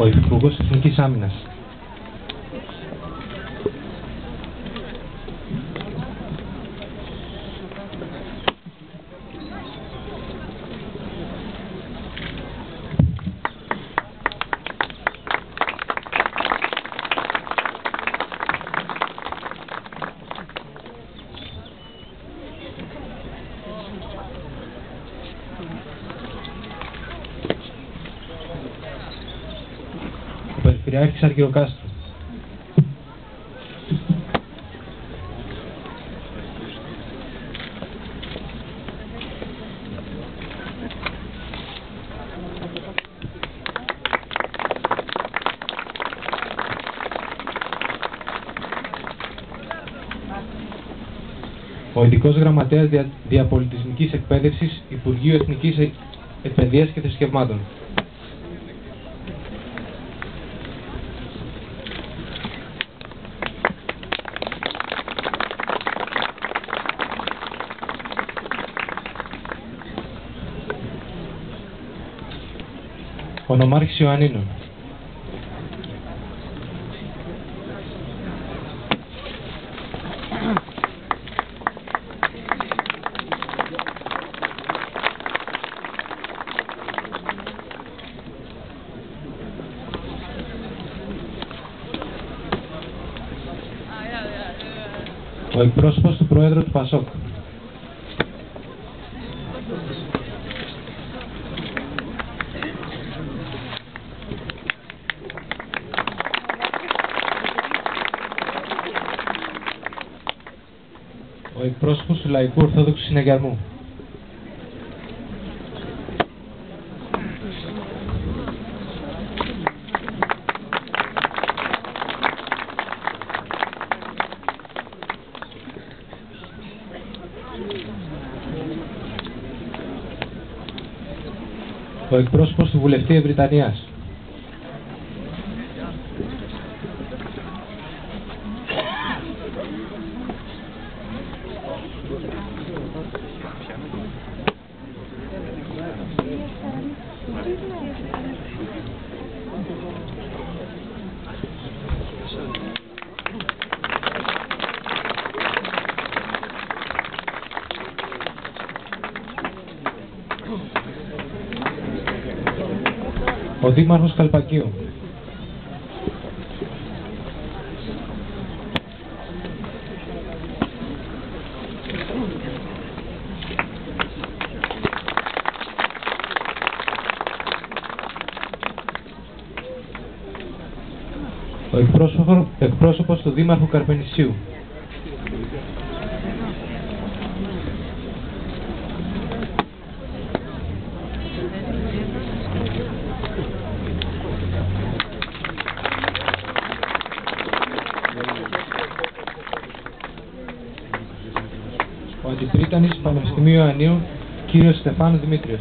ο Υπουργός Εθνικής Άμυνας. Περιφερειάρχης Αργυροκάστρου. Ο ειδικός γραμματέας διαπολιτισμικής εκπαίδευσης Υπουργείου Εθνικής Εκπαιδείας και Θρησκευμάτων. Νομάρχης Ιωαννίνων. Ο εκπρόσωπος του Προέδρου του Πασόκ. Πρόσωπος του Λαϊκού Ορθόδοξου Συνεγερμού. Ο εκπρόσωπος του Βουλευτή Ευρυτανίας. Ο Δήμαρχος Καλπακίου. Ο εκπρόσωπος του Δήμαρχου Καρπενησίου. Αντιπρίτανης Πανεπιστημίου Ιωαννίνων, κύριος Στεφάνου Δημήτριος.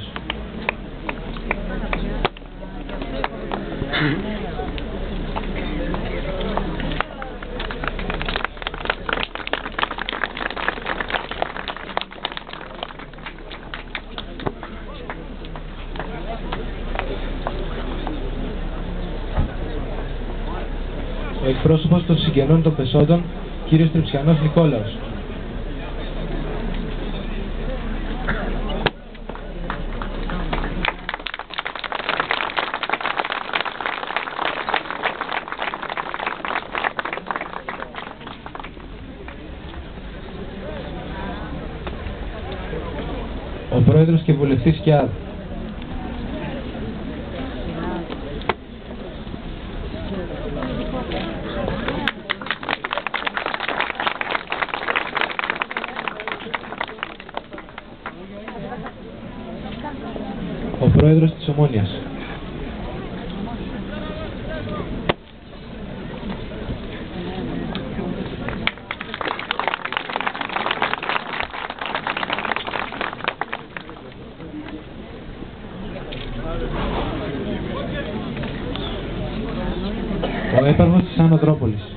Ο εκπρόσωπος των συγγενών των πεσόντων, κύριος Τριψιανός Νικόλαος. Ο Πρόεδρος και Βουλευτής ΚΙΑΔ. Ο Πρόεδρος της Ομώνιας. Ο έπαρχος της Ανατρόπολης.